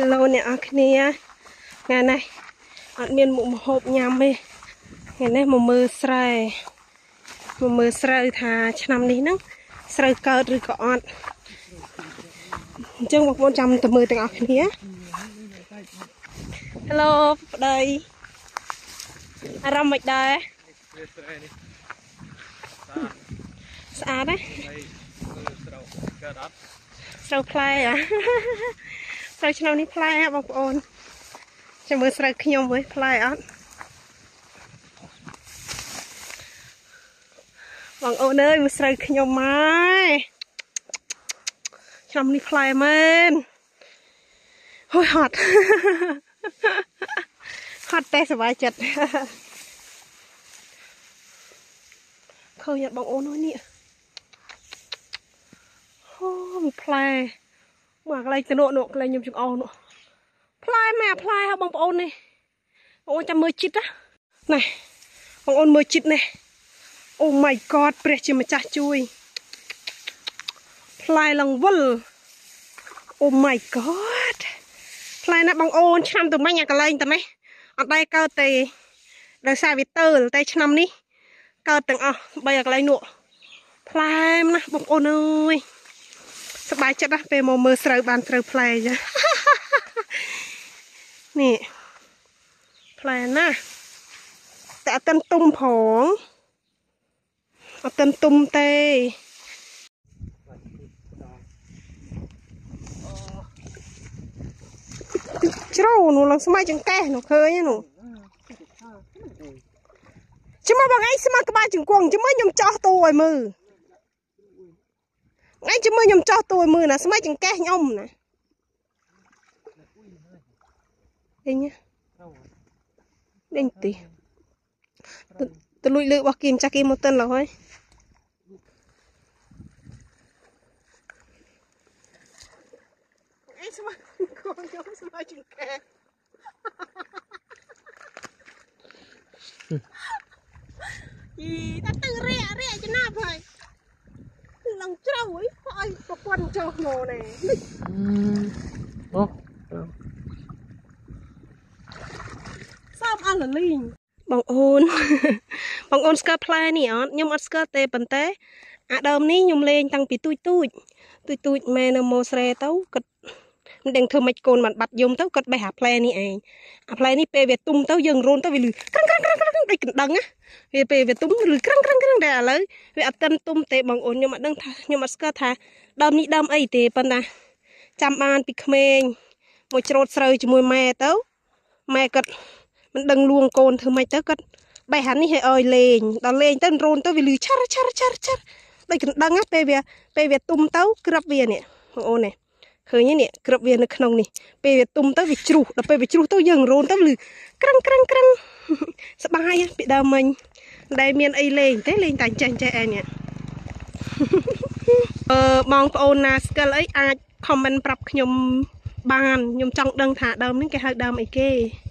Hello เนี่ยอันเมียนหมู่หอบยำไปไงเนี่ยหมู่มือใส่หมู่มือใส่ทาชนำนี้นั่งใส่เกลือหรือกอดฮัลโหลปลาดอะไรอารมณ์ไม่ได้สะอาดไหม เราชนะนี่พลายครับบางคนจะมือใส่ขยมไว้พลายอ่ะบางคนเอ้ยมือใส่ขยมไม้ชนะนี่พลายมันโอ้ยหอด หอดแต่สบายจัดเขาอยากบางคนน้อยนี่ โอ้ มีพลายหมากอะไรจะโนโนอะไรยมจุกเอาเนาะพลายแม่พลายครับบางคนนี่บางคนจำมือจิตนะไหนบางคนมือจิตเนี่ยโอ้ my god เปรี้ยจิมจ้าจุยพลายลังวัลโอ้ my god พลายนะบางคนชนะตัวไม่อยากอะไรแต่ไหมอันใดเกาเตะโดยสายวิตเตอร์แต่ชนะนี่เกาตึงอ่ะใบอยากอะไรหนูพลายนะบางคนเอ้ย สบายจัดนะเป็นมือเสรยบานเสรยแพลยจ้ะ นี่แพลยนะแต่อันตุ่มผองอันตุ่มเตยเจ้าหนูลองสมัยจังแก่หนูเคยหนูจะมาบอกไงสมัยกระบาดจังกวงจะไม่ยอมจ่อตัวมือ ไงจะมือยมจ่อตัวมือนะสมัยจังแก่ยมนะเด้งเด้งตีตะลุยเลือกว่ากินจักกินหมดเต้นเหรอเฮ้ยไอ้สมัยกองยมสมัยจังแก่ยีตะตึงเรียกจะหน้าเผย ลองเจ้าไว้พอไอ้ประกวนเจ้าโง่นี่บางคนบางคนสกัดแพลนี่อ่ะยมอัดสกัดเตะปันเตะอ่ะเดิมนี้ยมเลงตั้งปีตุยตุยตุยตุยแม่นโมเสร็จเต้ากัดเด็งเธอไม่โกนมันบัดยมเต้ากัดใบหาแพลนี่เองอ่ะแพลนี่เปรย์เวทตุ้มเต้ายงรูนเต้าวิลุก กรังกรังกรังเดาเลยเวอัดเต้นตุ้มเตะบางคนยมอัดดังทายยมอัดสกัดทายเดิมนี้เดิมไอเตะปันนะ จำอ่านปิดเมงโมจรดเสรยจมวยแม่เต้าแม่กัดมันดังลวงโกนเธอไม่เต้ากัดใบหันนี่ให้ออยเลงตอนเลงเต้นโรนเต้าวิลือชาร์ชาร์ชาร์ได้กัดดังอ่ะเปรียบเปรียบตุ้มเต้าวิจรูดแล้วเปรียบวิจรูดเต้ายังโรนเต้าวิลือกรังกรังกรังสบายอ่ะปิดดามันได้เมียนไอเลงเต้นเลงต่างใจใจแอนเนี่ย